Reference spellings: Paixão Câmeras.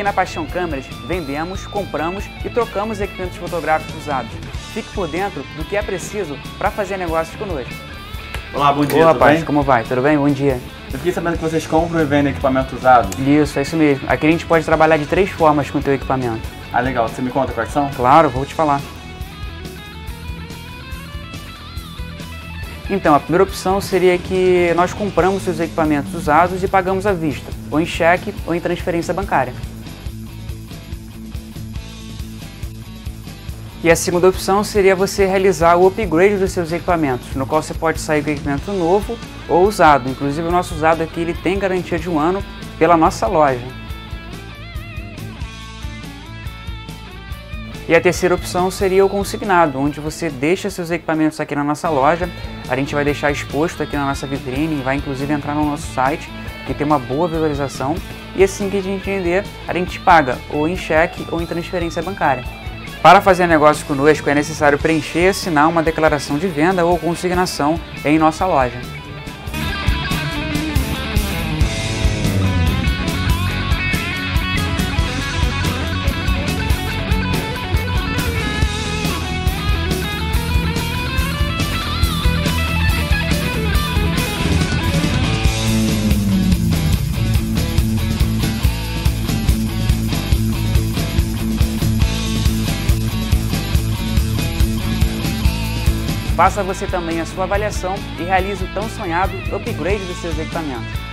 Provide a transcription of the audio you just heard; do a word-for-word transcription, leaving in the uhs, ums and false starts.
Aqui na Paixão Câmeras, vendemos, compramos e trocamos equipamentos fotográficos usados. Fique por dentro do que é preciso para fazer negócios conosco. Olá, bom dia. Ô, rapaz, bem? Como vai? Tudo bem? Bom dia. Eu fiquei sabendo que vocês compram e vendem equipamento usado. Isso, é isso mesmo. Aqui a gente pode trabalhar de três formas com o teu equipamento. Ah, legal. Você me conta quais são? Claro, vou te falar. Então, a primeira opção seria que nós compramos os equipamentos usados e pagamos à vista, ou em cheque ou em transferência bancária. E a segunda opção seria você realizar o upgrade dos seus equipamentos, no qual você pode sair com equipamento novo ou usado. Inclusive o nosso usado aqui ele tem garantia de um ano pela nossa loja. E a terceira opção seria o consignado, onde você deixa seus equipamentos aqui na nossa loja. A gente vai deixar exposto aqui na nossa vitrine, vai inclusive entrar no nosso site, que tem uma boa visualização. E assim que a gente entender, a gente paga ou em cheque ou em transferência bancária. Para fazer negócios conosco, é necessário preencher e assinar uma declaração de venda ou consignação em nossa loja. Faça você também a sua avaliação e realize o tão sonhado upgrade dos seus equipamentos.